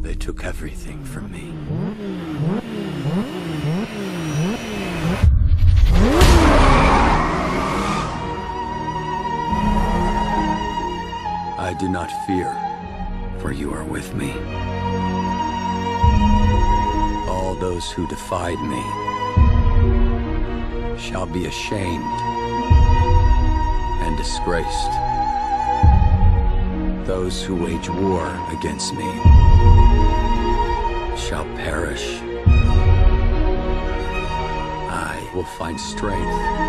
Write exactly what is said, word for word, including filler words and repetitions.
They took everything from me. I do not fear, for you are with me. All those who defied me shall be ashamed and disgraced. Those who wage war against me shall perish. I will find strength